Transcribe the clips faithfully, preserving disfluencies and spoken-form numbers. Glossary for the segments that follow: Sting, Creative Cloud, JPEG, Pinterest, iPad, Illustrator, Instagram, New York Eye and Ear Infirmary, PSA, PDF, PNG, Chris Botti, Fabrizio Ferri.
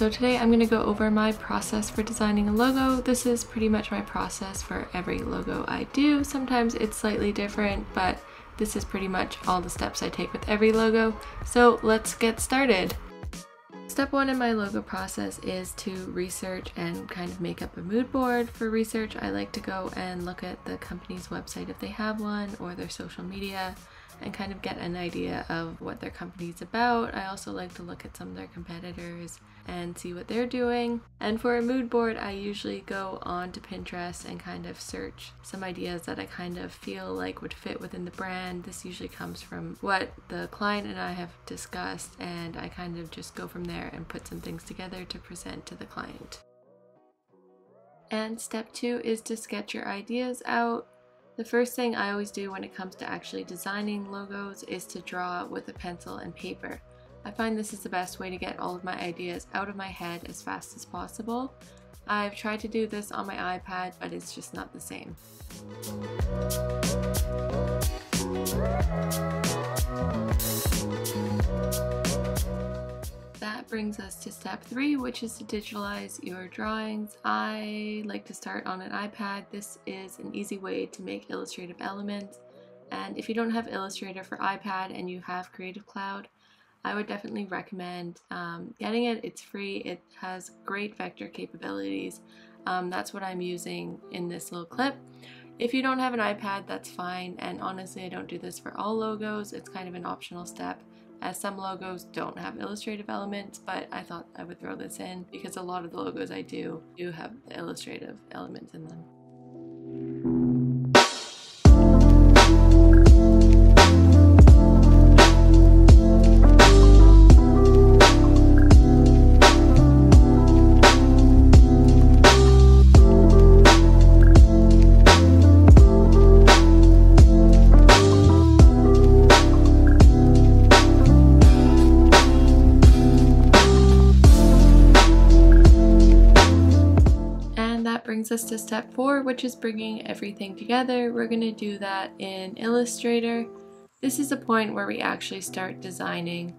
So today I'm going to go over my process for designing a logo. This is pretty much my process for every logo I do. Sometimes it's slightly different, but this is pretty much all the steps I take with every logo. So let's get started. Step one in my logo process is to research and kind of make up a mood board. For research, I like to go and look at the company's website if they have one, or their social media, and kind of get an idea of what their company's about. I also like to look at some of their competitors and see what they're doing. And for a mood board, I usually go on to Pinterest and kind of search some ideas that I kind of feel like would fit within the brand. This usually comes from what the client and I have discussed, and I kind of just go from there and put some things together to present to the client. And step two is to sketch your ideas out. The first thing I always do when it comes to actually designing logos is to draw with a pencil and paper. I find this is the best way to get all of my ideas out of my head as fast as possible. I've tried to do this on my iPad, but it's just not the same. That brings us to step three, which is to digitalize your drawings. I like to start on an iPad. This is an easy way to make illustrative elements. And if you don't have Illustrator for iPad and you have Creative Cloud, I would definitely recommend um, getting it. It's free. It has great vector capabilities. Um, that's what I'm using in this little clip. If you don't have an iPad, that's fine. And honestly, I don't do this for all logos. It's kind of an optional step, as some logos don't have illustrative elements, but I thought I would throw this in because a lot of the logos I do do have illustrative elements in them. Brings us to step four, which is bringing everything together. We're going to do that in Illustrator. This is the point where we actually start designing.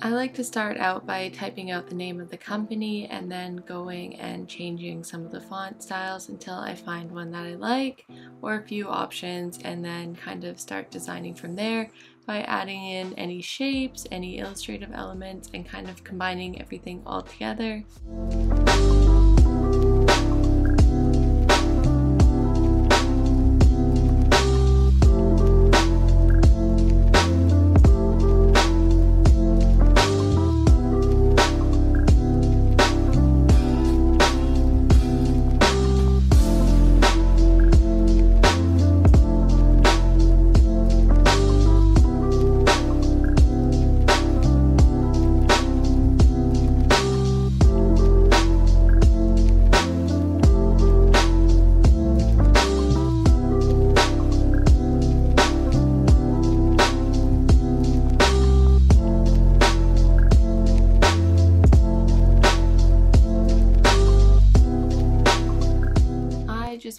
I like to start out by typing out the name of the company and then going and changing some of the font styles until I find one that I like, or a few options, and then kind of start designing from there by adding in any shapes, any illustrative elements, and kind of combining everything all together.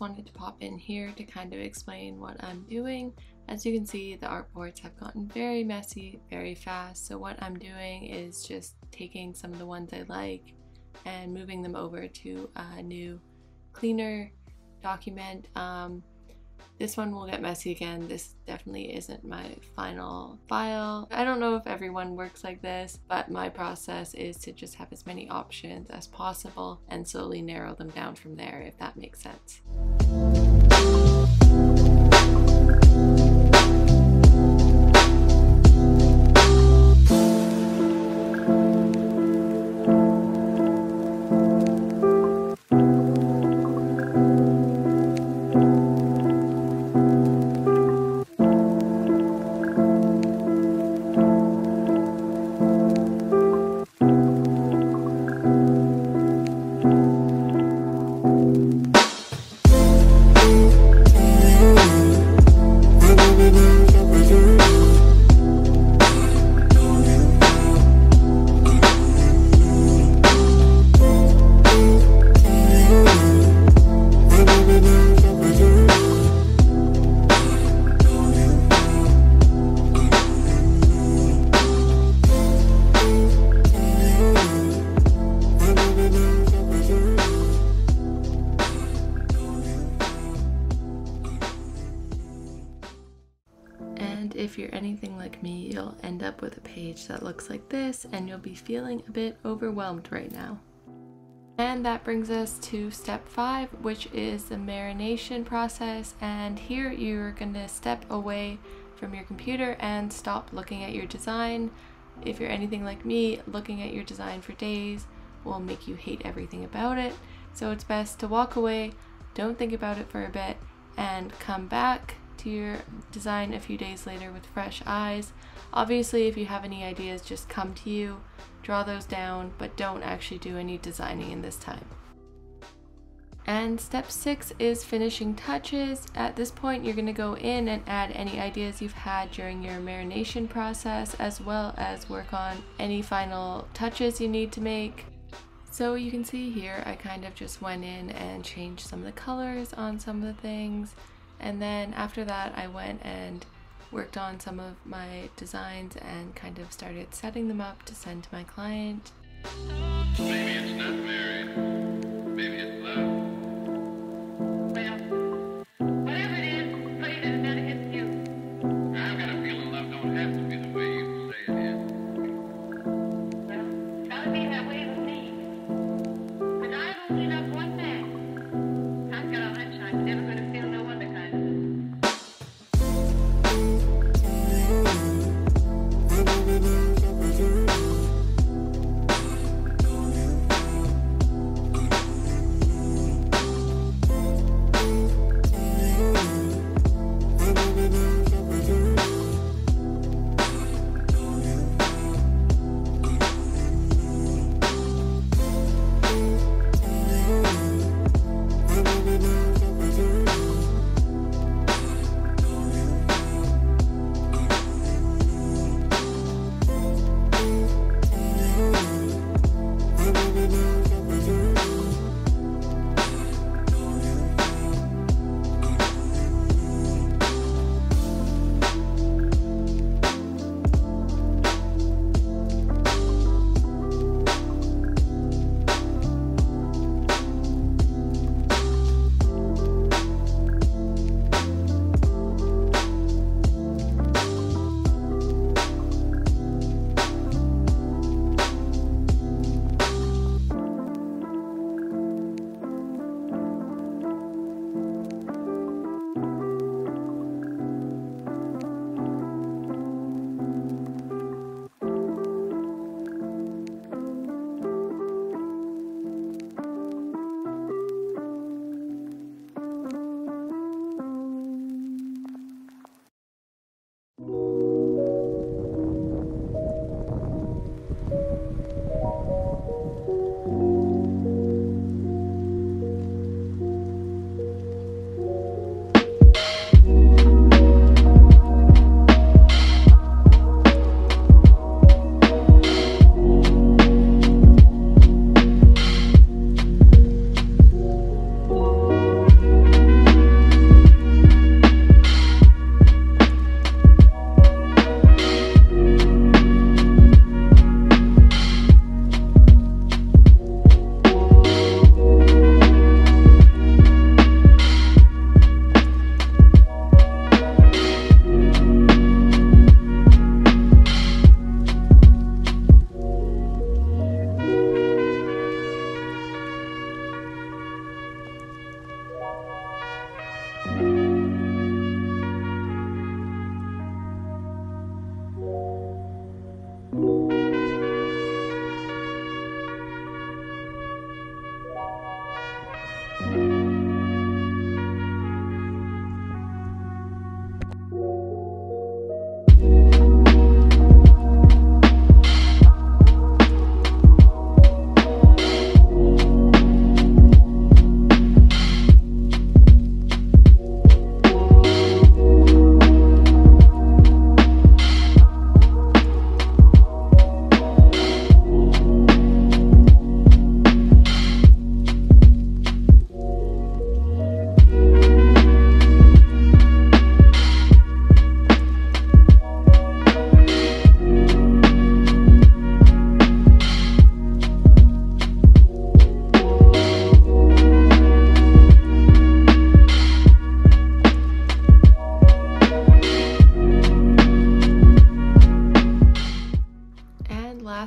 Wanted to pop in here to kind of explain what I'm doing. As you can see, the artboards have gotten very messy very fast, so what I'm doing is just taking some of the ones I like and moving them over to a new cleaner document. Um, this one will get messy again. This definitely isn't my final file. I don't know if everyone works like this, but my process is to just have as many options as possible and slowly narrow them down from there, if that makes sense. And if you're anything like me, you'll end up with a page that looks like this, and you'll be feeling a bit overwhelmed right now. And that brings us to step five, which is the marination process. And here you're going to step away from your computer and stop looking at your design. If you're anything like me, looking at your design for days will make you hate everything about it. So it's best to walk away, don't think about it for a bit, and come back to your design a few days later with fresh eyes. Obviously, if you have any ideas, just come to you, draw those down, but don't actually do any designing in this time. And step six is finishing touches. At this point, you're going to go in and add any ideas you've had during your marination process, as well as work on any final touches you need to make. So you can see here, I kind of just went in and changed some of the colors on some of the things. And then after that, I went and worked on some of my designs and kind of started setting them up to send to my client. Maybe it's not married. Maybe it's loud.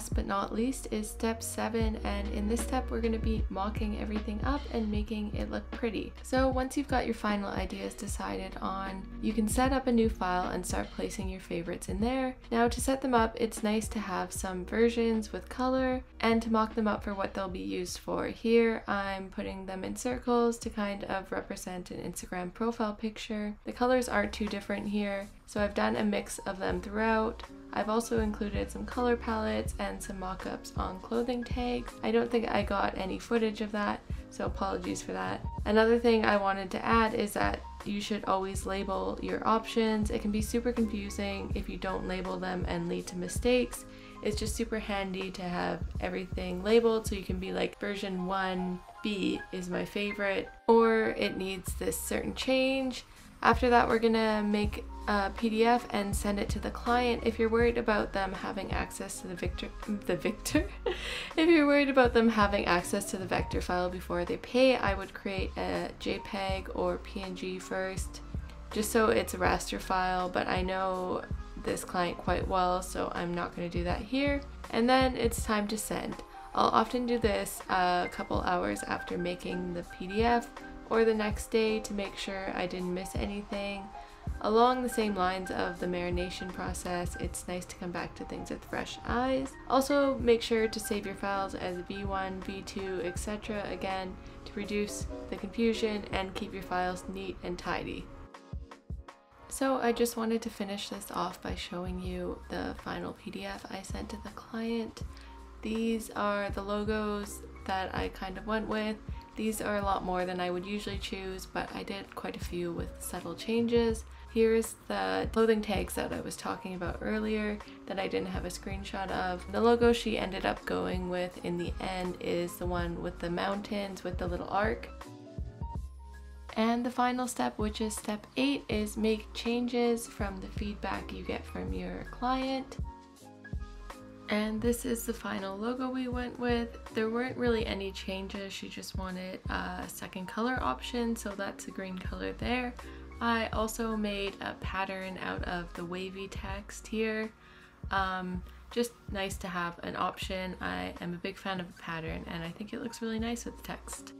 last but not least is step seven, and in this step we're going to be mocking everything up and making it look pretty. So once you've got your final ideas decided on, you can set up a new file and start placing your favorites in there. Now to set them up, it's nice to have some versions with color and to mock them up for what they'll be used for. Here I'm putting them in circles to kind of represent an Instagram profile picture. The colors aren't too different here, so I've done a mix of them throughout. I've also included some color palettes and some mock-ups on clothing tags. I don't think I got any footage of that, so apologies for that. Another thing I wanted to add is that you should always label your options. It can be super confusing if you don't label them and lead to mistakes. It's just super handy to have everything labeled so you can be like, version one B is my favorite, or it needs this certain change. After that, we're gonna make a P D F and send it to the client. If you're worried about them having access to the vector, the vector, if you're worried about them having access to the vector file before they pay, I would create a JPEG or P N G first, just so it's a raster file. But I know this client quite well, so I'm not going to do that here. And then it's time to send. I'll often do this a couple hours after making the P D F, or the next day to make sure I didn't miss anything. Along the same lines of the marination process, it's nice to come back to things with fresh eyes. Also, make sure to save your files as V one, V two, et cetera again, to reduce the confusion and keep your files neat and tidy. So I just wanted to finish this off by showing you the final P D F I sent to the client. These are the logos that I kind of went with. These are a lot more than I would usually choose, but I did quite a few with subtle changes. Here's the clothing tags that I was talking about earlier that I didn't have a screenshot of. The logo she ended up going with in the end is the one with the mountains with the little arc. And the final step, which is step eight, is make changes from the feedback you get from your client. And this is the final logo we went with. There weren't really any changes, she just wanted a second color option, so that's a green color there. I also made a pattern out of the wavy text here. Um, just nice to have an option. I am a big fan of the pattern and I think it looks really nice with the text.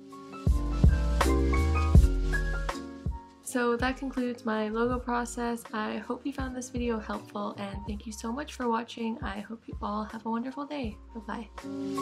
So that concludes my logo process. I hope you found this video helpful and thank you so much for watching. I hope you all have a wonderful day. Bye-bye.